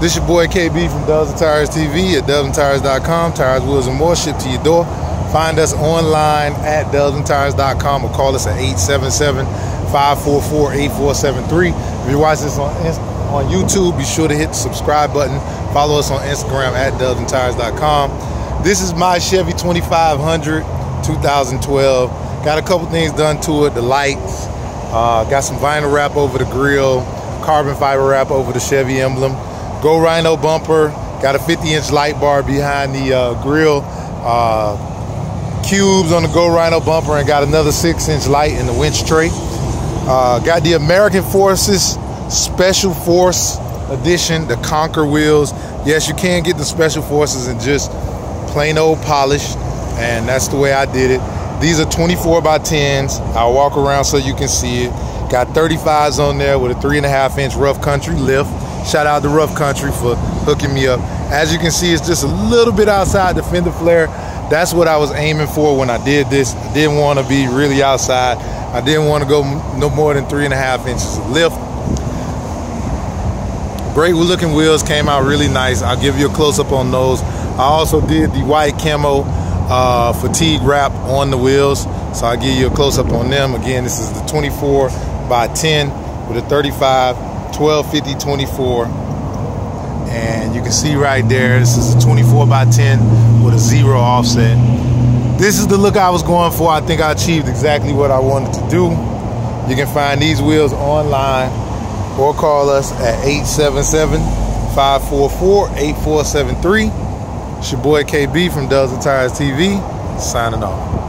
This your boy KB from Dubs and Tires TV at DUBSandTIRES.com. Tires, wheels, and more shipped to your door. Find us online at DUBSandTIRES.com or call us at 877-544-8473. If you're watching this on YouTube, be sure to hit the subscribe button. Follow us on Instagram at DUBSandTIRES.com. This is my Chevy 2500 2012. Got a couple things done to it. The lights, got some vinyl wrap over the grill, carbon fiber wrap over the Chevy emblem. Go Rhino bumper, got a 50-inch light bar behind the grill, cubes on the Go Rhino bumper, and got another 6-inch light in the winch tray. Got the American Forces Special Force Edition, the Conquer wheels. Yes, you can get the Special Forces in just plain old polish, and that's the way I did it. These are 24x10s. I'll walk around so you can see it. Got 35s on there with a 3.5-inch Rough Country lift. Shout out to Rough Country for hooking me up. As you can see, it's just a little bit outside the fender flare. That's what I was aiming for when I did this. I didn't want to be really outside. I didn't want to go no more than 3.5 inches of lift. Great looking wheels, came out really nice. I'll give you a close-up on those. I also did the white camo fatigue wrap on the wheels, so I'll give you a close-up on them. Again, this is the 24x10 with a 35. 1250/24, and you can see right there, this is a 24x10 with a 0 offset. This is the look I was going for. I think I achieved exactly what I wanted to do. You can find these wheels online or call us at 877-544-8473. It's your boy KB from Dubs and Tires TV, signing off.